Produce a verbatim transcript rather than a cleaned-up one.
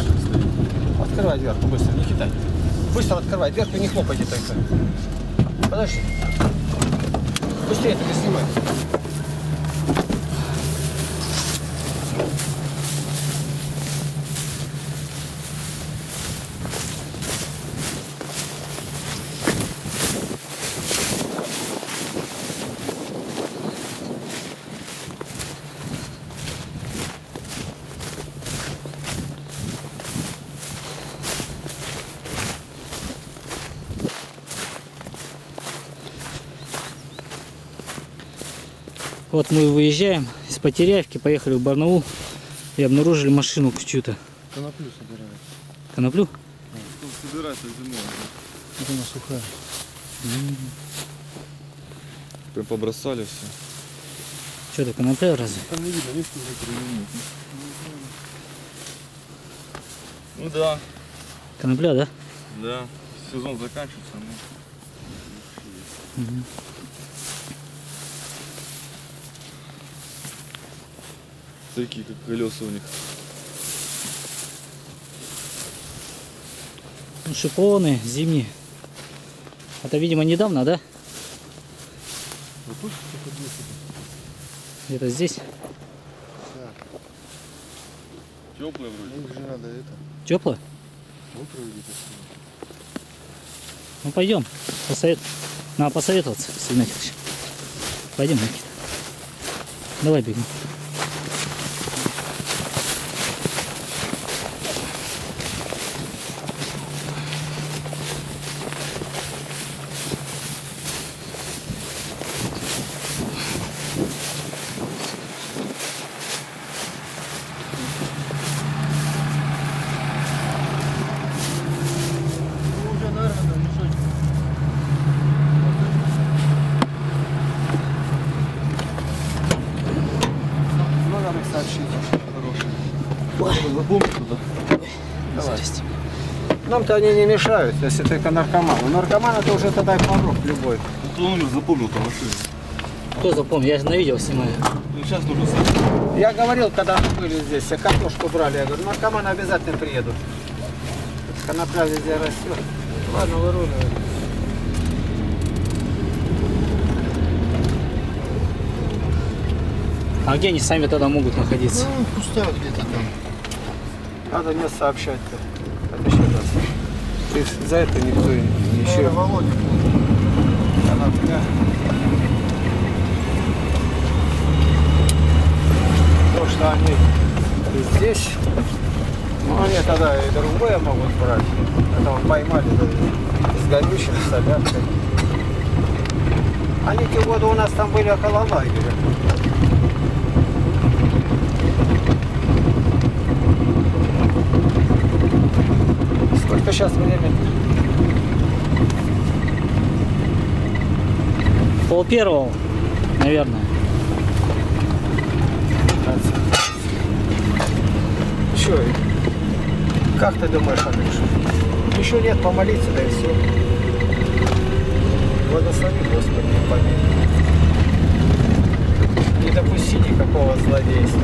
хорошо стоит. Открывай дверку быстро, не кидай. Быстро открывай дверку, не хлопайте только. Подожди. Быстрее только снимай. Вот мы выезжаем из Потеряевки, поехали в Барнаул и обнаружили машину чью-то. Коноплю собирают. Коноплю? Да. Собирать зимой. Да. Это она сухая. М-м-м. Прям побросали все. Что-то конопля разве? Там не видно, листья уже перевернут. Ну да. Конопля, да? Да. Сезон заканчивается. Но... Угу. Такие, как колеса у них. Ну, шипованные, зимние. Это, видимо, недавно, да? Где-то здесь. Так. Теплое вроде. Же надо это. Теплое? Ну, пойдем. Посовет... Надо посоветоваться. Пойдем, Никита. Давай бегом. Нам-то они не мешают, если только наркоману. Наркоман это уже тогда и порог любой. Кто номер запомнил по машине? Кто запомнил? Я же на видео снимаю. Ну, сейчас нужно сам. Я говорил, когда мы были здесь, все картошку брали. Я говорю, наркоманы обязательно приедут. Конопля везде растет. Ладно, выруливаем. А где они сами тогда могут находиться? Ну, пустая где-то там. Надо мне сообщать-то. Ты за это никто не еще. Да, Володя. Она, да. То, что они здесь, ну, они тогда и другое могут брать. Этого поймали с горючим, с соляркой. Они те годы у нас там были около лагеря. Сколько сейчас время? Пол первого, наверное. Че, как ты думаешь, Андрюша? Еще нет, помолиться, да и все. Благослови, Господи, помилуй. Не допусти никакого злодейства.